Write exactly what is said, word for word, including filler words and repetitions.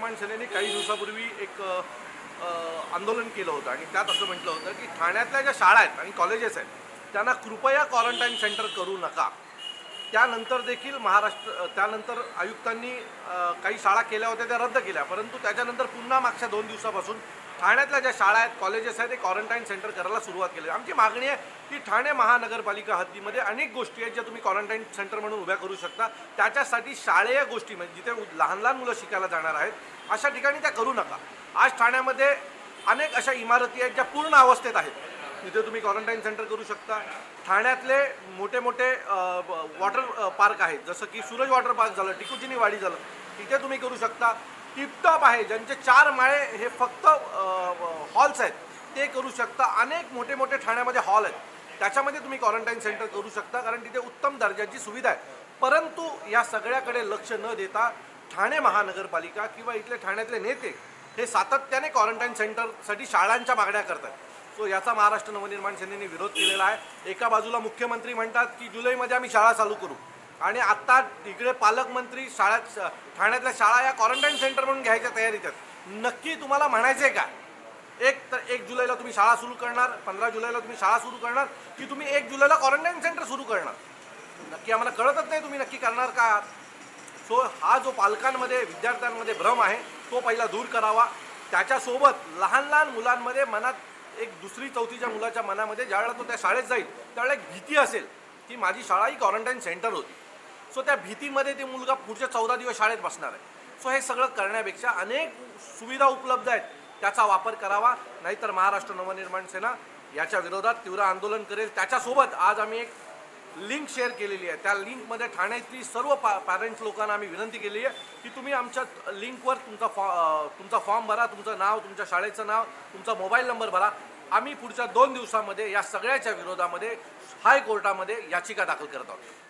नवनिर्माण सेनेने काही दिवसापूर्वी एक आंदोलन केलं होतं आणि त्यात असं म्हटलं होतं की ठाण्यातल्या ज्या शाळा आहेत आणि कॉलेजेस आहेत त्यांना कृपया क्वारंटाईन सेंटर करू नका। त्यानंतर देखील महाराष्ट्र त्यानंतर आयुक्तांनी काही शाळा केल्या होत्या त्या रद्द केल्या, परंतु त्याच्यानंतर पुन्हा मागच्या दोन दिवसापासून ठाण्यातल्या ज्या शाळा आहेत कॉलेजेस आहेत ते क्वारंटाईन सेंटर करायला सुरुवात केली। आमची मागणी आहे की ठाणे महानगरपालिका हद्दीमध्ये अनेक गोष्टी आहेत ज्या तुम्ही क्वारंटाईन सेंटर म्हणून उभ्या करू शकता। त्याच्यासाठी शाळेय गोष्टी म्हणजे जिथे लहान लहान मुलं शिकायला जाणार आहेत अशा ठिकाणी त्या करू नका। आज ठाण्यामध्ये अनेक अशा इमारती आहेत ज्या पूर्ण अवस्थेत आहेत, तिथे तुम्ही क्वारंटाईन सेंटर करू शकता। ठाण्यातले मोठे मोठे वॉटर पार्क आहेत जसं की सूरज वॉटर पार्क झालं, टिकूजीनी वाडी झालं, तिथे तुम्ही करू शकता। टिपटॉप आहे ज्यांचे चार माळे हे फक्त हॉल्स आहेत ते करू शकता। अनेक मोठे मोठे ठाण्यामध्ये हॉल आहेत त्याच्यामध्ये तुम्ही क्वारंटाईन सेंटर करू शकता कारण तिथे उत्तम दर्जाची सुविधा आहे। परंतु या सगळ्याकडे लक्ष न देता ठाणे महानगरपालिका किंवा इथले ठाण्यातले नेते हे सातत्याने क्वारंटाईन सेंटरसाठी शाळांच्या मागण्या करतात। तो याचा महाराष्ट्र नवनिर्माण सेनेने विरोध केलेला आहे। एका बाजूला मुख्यमंत्री म्हणतात की जुलैमध्ये आम्ही शाळा चालू करू आणि आता इकडे पालकमंत्री शाळा ठाण्यातल्या शाळा या क्वारंटाईन सेंटर म्हणून घ्यायच्या तयारीत आहेत। नक्की तुम्हाला म्हणायचे काय, एक तर एक जुलैला तुम्ही शाळा सुरू करणार, पंधरा जुलैला तुम्ही शाळा सुरू करणार की तुम्ही एक जुलैला क्वारंटाईन सेंटर सुरू करणार? नक्की आम्हाला कळतच नाही तुम्ही नक्की करणार का। सो हा जो पालकांमध्ये विद्यार्थ्यांमध्ये भ्रम आहे तो पहिला दूर करावा। त्याच्यासोबत लहान लहान मुलांमध्ये मनात एक दुसरी चौथीच्या मुलाच्या मनामध्ये ज्यावेळेला तो त्या शाळेत जाईल त्यावेळेला एक भीती असेल की माझी शाळा ही क्वारंटाईन सेंटर होती। सो त्या भीतीमध्ये ते मुलगा पुढचे चौदा दिवस शाळेत बसणार आहे। सो हे सगळं करण्यापेक्षा अनेक सुविधा उपलब्ध आहेत त्याचा वापर करावा, नाहीतर महाराष्ट्र नवनिर्माण सेना याच्या विरोधात तीव्र आंदोलन करेल। त्याच्यासोबत आज आम्ही एक लिंक शेअर केलेली आहे, त्या लिंकमध्ये ठाण्यातली सर्व पा पॅरेंट्स लोकांना आम्ही विनंती केली आहे की तुम्ही आमच्या लिंकवर तुमचा फॉ तुमचा फॉर्म भरा, तुमचं नाव, तुमच्या शाळेचं नाव, तुमचा मोबाईल नंबर भरा। आम्ही पुढच्या दोन दिवसामध्ये या सगळ्याच्या विरोधामध्ये हायकोर्टामध्ये याचिका दाखल करत आहोत।